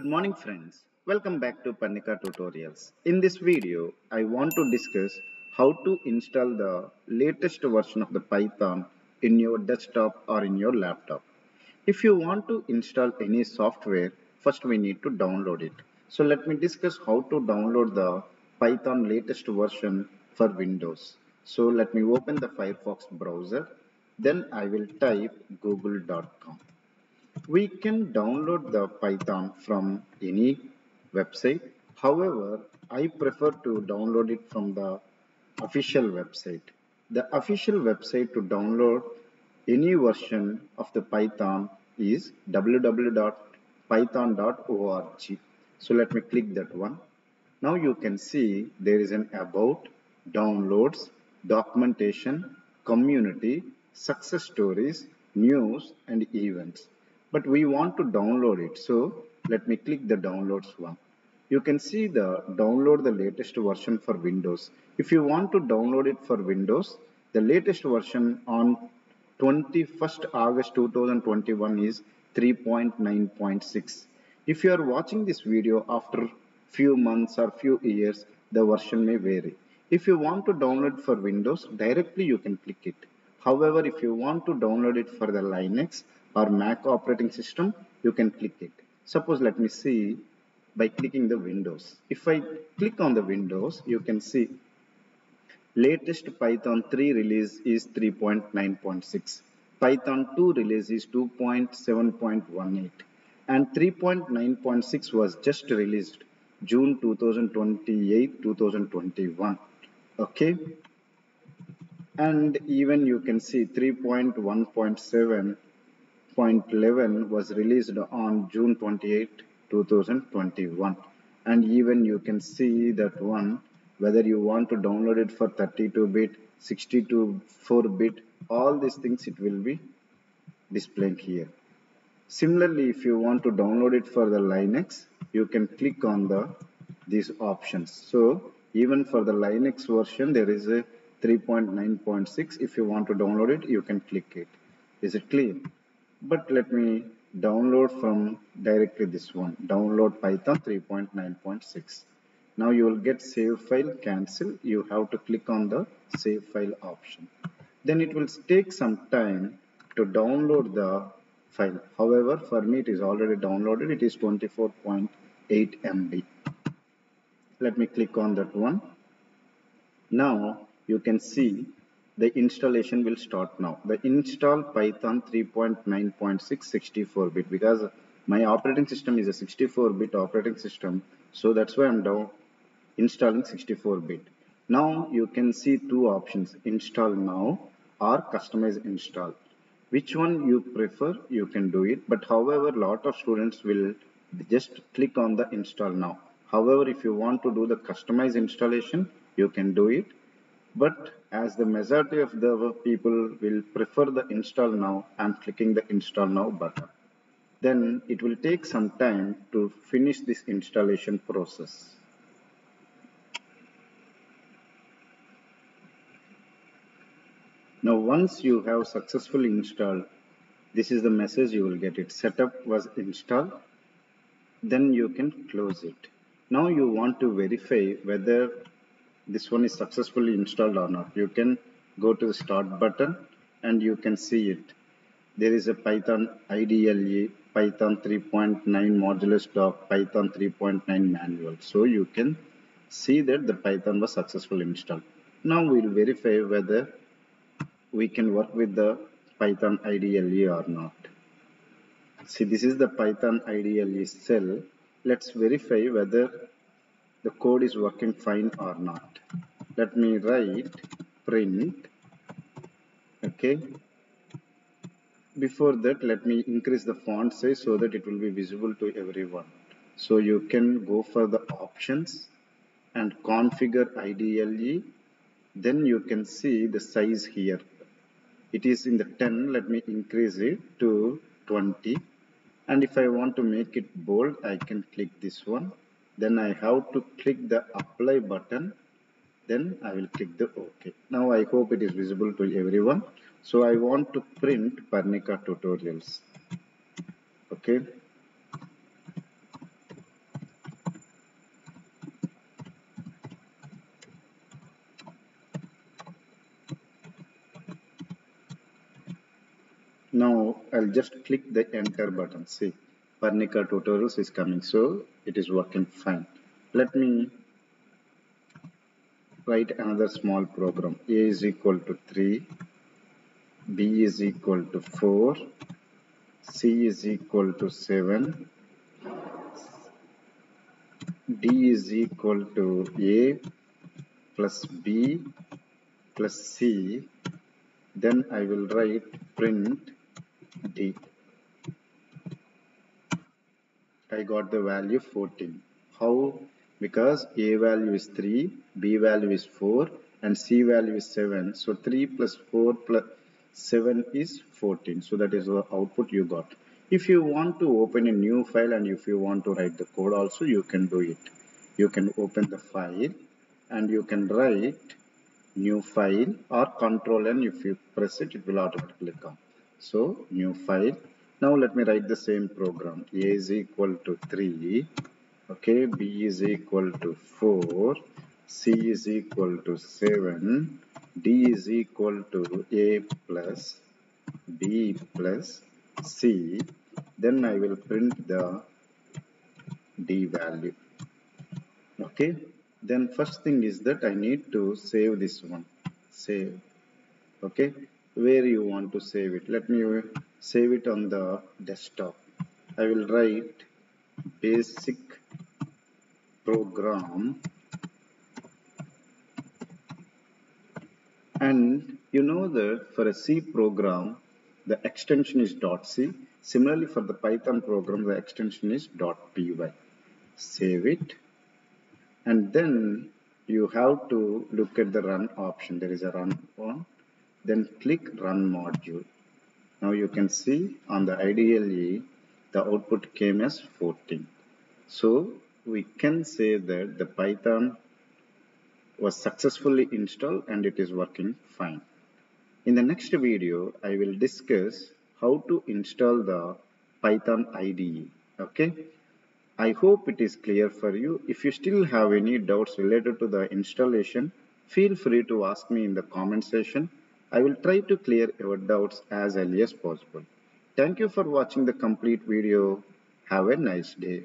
Good morning friends, welcome back to Pannika Tutorials. In this video, I want to discuss how to install the latest version of the Python in your desktop or in your laptop. If you want to install any software, first we need to download it. So let me discuss how to download the Python latest version for Windows. So let me open the Firefox browser, then I will type google.com. We can download the Python from any website. However, I prefer to download it from the official website. The official website to download any version of the Python is www.python.org. So let me click that one. Now you can see there is an about, downloads, documentation, community, success stories, news and events. But we want to download it, so let me click the downloads one. You can see the download the latest version for Windows. If you want to download it for Windows, the latest version on 21st August 2021 is 3.9.6. If you are watching this video after few months or few years, the version may vary. If you want to download for Windows, directly you can click it. However, if you want to download it for the Linux or Mac operating system, you can click it. Suppose let me see by clicking the Windows. If I click on the Windows, you can see latest Python 3 release is 3.9.6. Python 2 release is 2.7.18. And 3.9.6 was just released June 2028, 2021. Okay. And even you can see 3.1.7.11 was released on June 28, 2021. And even you can see that one, whether you want to download it for 32-bit, 64-bit, all these things it will be displaying here. Similarly, if you want to download it for the Linux, you can click on these options. So even for the Linux version, there is a 3.9.6. If you want to download it, you can click it. Is it clear? But let me download from directly this one. Download Python 3.9.6. Now you will get save file, cancel. You have to click on the save file option. Then it will take some time to download the file. However, for me it is already downloaded. It is 24.8 MB. Let me click on that one. Now you can see the installation will start now. The install Python 3.9.6 64-bit, because my operating system is a 64-bit operating system, so that's why I'm now installing 64-bit. Now you can see two options, install now or customize install. Which one you prefer, you can do it, but however, lot of students will just click on the install now. However, if you want to do the customize installation, you can do it. But as the majority of the people will prefer the install now, I'm clicking the install now button. Then it will take some time to finish this installation process. Now once you have successfully installed, this is the message you will get it. Setup was installed. Then you can close it. Now you want to verify whether this one is successfully installed or not. You can go to the start button and you can see it. There is a Python IDLE, Python 3.9 modulus doc, Python 3.9 manual. So you can see that the Python was successfully installed. Now we will verify whether we can work with the Python IDLE or not. See, this is the Python IDLE cell. Let's verify whether the code is working fine or not. Let me write print. Okay. Before that, let me increase the font size so that it will be visible to everyone. So you can go for the options and configure IDLE. Then you can see the size here. It is in the 10. Let me increase it to 20. And if I want to make it bold, I can click this one. Then I have to click the apply button. Then I will click the OK. Now I hope it is visible to everyone. So I want to print Pannika Tutorials. Okay. Now I'll just click the enter button. See, Varnica tutorials is coming, so it is working fine. Let me write another small program. A is equal to 3, B is equal to 4, C is equal to 7, D is equal to A plus B plus C. Then I will write print D. I got the value 14. How? Because A value is 3, B value is 4, and C value is 7. So 3 plus 4 plus 7 is 14. So that is the output you got. If you want to open a new file and if you want to write the code also, you can do it. You can open the file and you can write new file, or Ctrl+N, if you press it, it will automatically come. So new file. Now let me write the same program. A is equal to 3. Okay, B is equal to 4, C is equal to 7, D is equal to A plus B plus C. Then I will print the D value. Okay, then first thing is that I need to save this one. Save. Okay, where you want to save it? Let me save it on the desktop. I will write basic program, and you know that for a C program the extension is .c. Similarly for the Python program the extension is .py. Save it, and then you have to look at the run option. There is a run one, then click run module. Now you can see on the IDLE the output came as 14. So we can say that the Python was successfully installed and it is working fine. In the next video, I will discuss how to install the Python IDE. Okay, I hope it is clear for you. If you still have any doubts related to the installation, feel free to ask me in the comment section. I will try to clear your doubts as early as possible. Thank you for watching the complete video. Have a nice day.